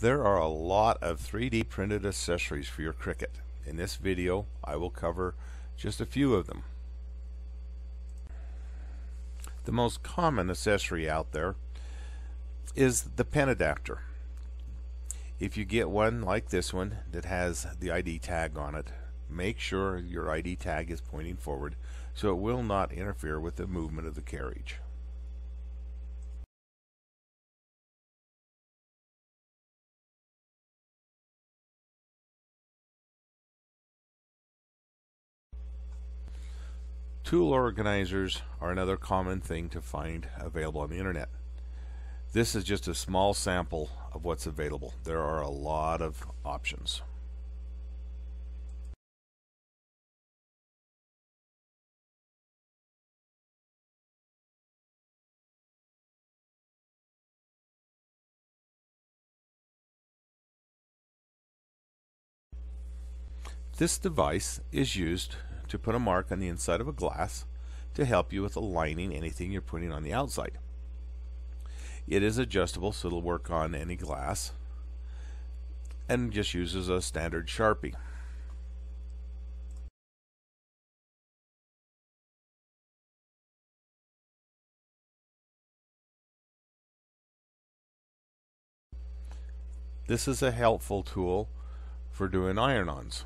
There are a lot of 3D printed accessories for your Cricut. In this video, I will cover just a few of them. The most common accessory out there is the pen adapter. If you get one like this one that has the ID tag on it, make sure your ID tag is pointing forward so it will not interfere with the movement of the carriage. Tool organizers are another common thing to find available on the internet. This is just a small sample of what's available. There are a lot of options. This device is used to put a mark on the inside of a glass to help you with aligning anything you're putting on the outside. It is adjustable, so it'll work on any glass, and just uses a standard Sharpie. This is a helpful tool for doing iron-ons.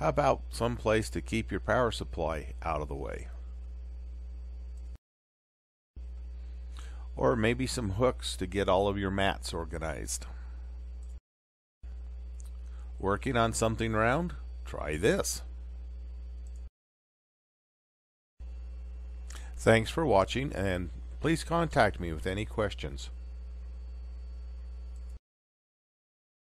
How about some place to keep your power supply out of the way? Or maybe some hooks to get all of your mats organized. Working on something round? Try this. Thanks for watching, and please contact me with any questions.